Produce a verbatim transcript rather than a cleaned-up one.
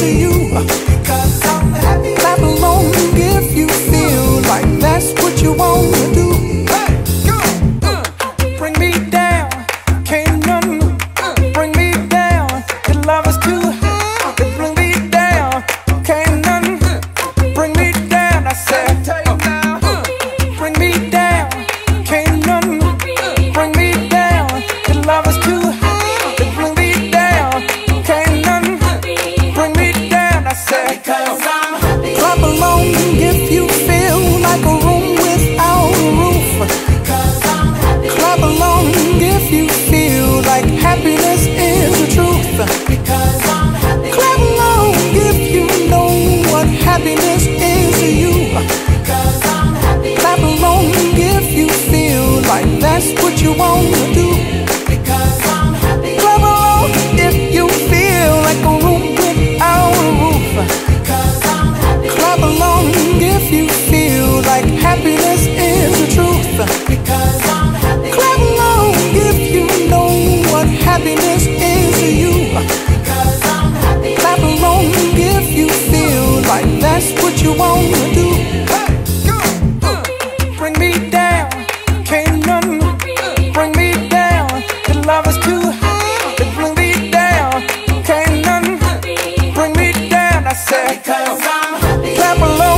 to you, because I'm happy. Clap along if you feel like that's what you want to do. Hey, go, uh, bring me down, can't none uh, bring me down. The love is too high. They bring me down, can't none uh, bring me down. I said, take uh, now, uh, bring me down, can't none uh, bring me down. The love is too high. Because I'm happy. Clap along if you feel like a room without a roof. Because I'm happy. Clap along if you feel like happiness is the truth. Because I'm happy. Clap along if you know what happiness is to you. Because I'm happy. Clap along if you feel like that's what you want to do. Because I'm happy. Clap along if you feel like a room without a roof. If you feel like happiness is the truth, because I'm happy. Clap along if you know what happiness is to you, because I'm happy. Clap along if you feel like that's what you want to do. Hey, go, uh, bring me down, can't none uh, bring me down. The love is too high. They bring me down, can't none uh, bring me down. I said, because I'm happy. Clap along.